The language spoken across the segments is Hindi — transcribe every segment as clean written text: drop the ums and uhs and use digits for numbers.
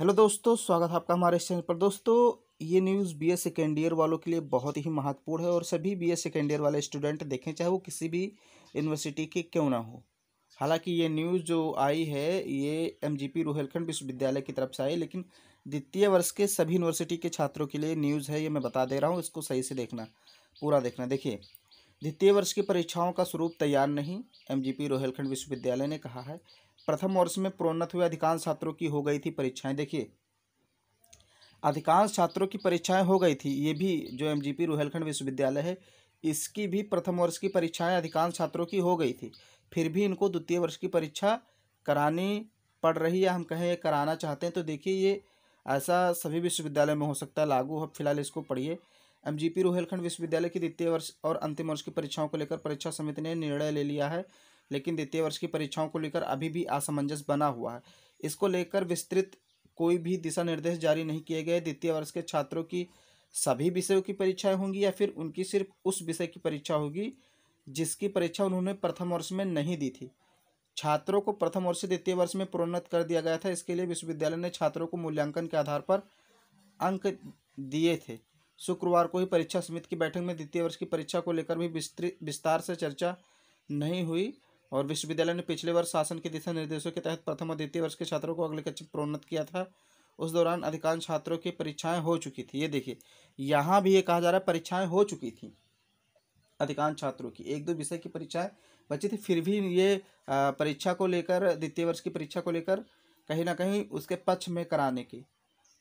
हेलो दोस्तों, स्वागत है आपका हमारे इस चैनल पर। दोस्तों ये न्यूज़ बीए सेकेंड ईयर वालों के लिए बहुत ही महत्वपूर्ण है और सभी बीए सेकेंड ईयर वाले स्टूडेंट देखें, चाहे वो किसी भी यूनिवर्सिटी के क्यों ना हो। हालांकि ये न्यूज़ जो आई है ये एमजीपी रोहिलखंड विश्वविद्यालय की तरफ से आई, लेकिन द्वितीय वर्ष के सभी यूनिवर्सिटी के छात्रों के लिए न्यूज़ है, ये मैं बता दे रहा हूँ। इसको सही से देखना, पूरा देखना। देखिए, द्वितीय वर्ष की परीक्षाओं का स्वरूप तैयार नहीं, एमजीपी रोहिलखंड विश्वविद्यालय ने कहा है। प्रथम वर्ष में प्रोन्नत हुए अधिकांश छात्रों की हो गई थी परीक्षाएं। देखिए, अधिकांश छात्रों की परीक्षाएं हो गई थी। ये भी जो एमजीपी रोहिलखंड विश्वविद्यालय है इसकी भी प्रथम वर्ष की परीक्षाएं अधिकांश छात्रों की हो गई थी, फिर भी इनको द्वितीय वर्ष की परीक्षा करानी पड़ रही है, हम कहें कराना चाहते हैं। तो देखिए, ये ऐसा सभी विश्वविद्यालय में हो सकता है लागू। अब फिलहाल इसको पढ़िए। एमजीपी रोहिलखंड विश्वविद्यालय की द्वितीय वर्ष और अंतिम वर्ष की परीक्षाओं को लेकर परीक्षा समिति ने निर्णय ले लिया है, लेकिन द्वितीय वर्ष की परीक्षाओं को लेकर अभी भी असमंजस बना हुआ है। इसको लेकर विस्तृत कोई भी दिशा निर्देश जारी नहीं किए गए। द्वितीय वर्ष के छात्रों की सभी विषयों की परीक्षाएं होंगी या फिर उनकी सिर्फ उस विषय की परीक्षा होगी जिसकी परीक्षा उन्होंने प्रथम वर्ष में नहीं दी थी। छात्रों को प्रथम वर्ष से द्वितीय वर्ष में प्रोन्नत कर दिया गया था। इसके लिए विश्वविद्यालय ने छात्रों को मूल्यांकन के आधार पर अंक दिए थे। शुक्रवार को ही परीक्षा समिति की बैठक में द्वितीय वर्ष की परीक्षा को लेकर भी विस्तार से चर्चा नहीं हुई और विश्वविद्यालय ने पिछले वर्ष शासन के दिशा निर्देशों के तहत प्रथम और द्वितीय वर्ष के छात्रों को अगले कक्षा में प्रोन्नत किया था। उस दौरान अधिकांश छात्रों की परीक्षाएं हो चुकी थी। ये देखिए, यहाँ भी ये कहा जा रहा है परीक्षाएं हो चुकी थी अधिकांश छात्रों की, एक दो विषय की परीक्षाएं बची थी। फिर भी ये परीक्षा को लेकर, द्वितीय वर्ष की परीक्षा को लेकर कहीं ना कहीं उसके पक्ष में कराने की।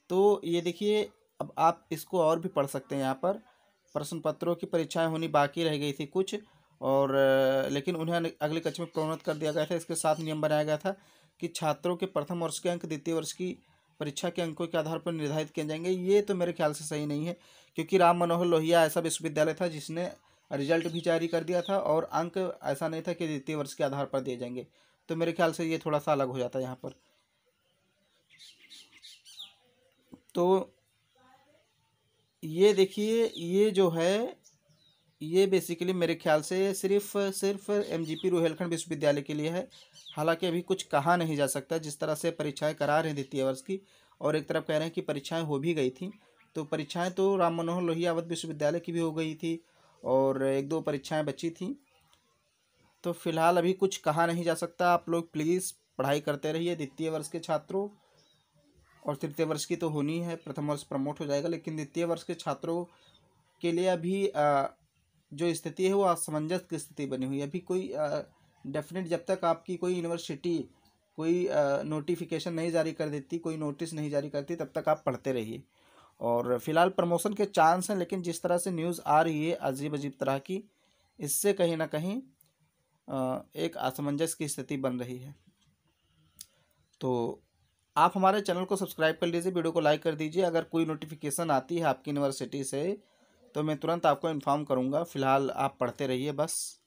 तो ये देखिए, अब आप इसको और भी पढ़ सकते हैं। यहाँ पर प्रश्न पत्रों की परीक्षाएँ होनी बाकी रह गई थी कुछ और, लेकिन उन्हें अगले कक्षा में प्रोन्नत कर दिया गया था। इसके साथ नियम बनाया गया था कि छात्रों के प्रथम वर्ष के अंक द्वितीय वर्ष की परीक्षा के अंकों के आधार पर निर्धारित किए जाएंगे। ये तो मेरे ख्याल से सही नहीं है, क्योंकि राम मनोहर लोहिया ऐसा विश्वविद्यालय था जिसने रिजल्ट भी जारी कर दिया था और अंक ऐसा नहीं था कि द्वितीय वर्ष के आधार पर दिए जाएंगे। तो मेरे ख्याल से ये थोड़ा सा अलग हो जाता है यहाँ पर। तो ये देखिए, ये जो है ये बेसिकली मेरे ख्याल से सिर्फ एमजीपी रोहिलखंड विश्वविद्यालय के लिए है। हालांकि अभी कुछ कहा नहीं जा सकता। जिस तरह से परीक्षाएं करा रहे हैं द्वितीय वर्ष की और एक तरफ कह रहे हैं कि परीक्षाएं हो भी गई थी, तो परीक्षाएं तो राम मनोहर लोहिया अवध विश्वविद्यालय की भी हो गई थी और एक दो परीक्षाएँ बची थी। तो फिलहाल अभी कुछ कहा नहीं जा सकता। आप लोग प्लीज़ पढ़ाई करते रहिए द्वितीय वर्ष के छात्रों, और तृतीय वर्ष की तो होनी है, प्रथम वर्ष प्रमोट हो जाएगा, लेकिन द्वितीय वर्ष के छात्रों के लिए अभी जो स्थिति है वो असमंजस की स्थिति बनी हुई है। अभी कोई डेफिनेट, जब तक आपकी कोई यूनिवर्सिटी कोई नोटिफिकेशन नहीं जारी कर देती, कोई नोटिस नहीं जारी करती, तब तक आप पढ़ते रहिए। और फिलहाल प्रमोशन के चांस हैं, लेकिन जिस तरह से न्यूज़ आ रही है अजीब अजीब तरह की, इससे कहीं ना कहीं एक असमंजस की स्थिति बन रही है। तो आप हमारे चैनल को सब्सक्राइब कर लीजिए, वीडियो को लाइक कर दीजिए। अगर कोई नोटिफिकेशन आती है आपकी यूनिवर्सिटी से तो मैं तुरंत आपको इन्फॉर्म करूंगा। फ़िलहाल आप पढ़ते रहिए बस।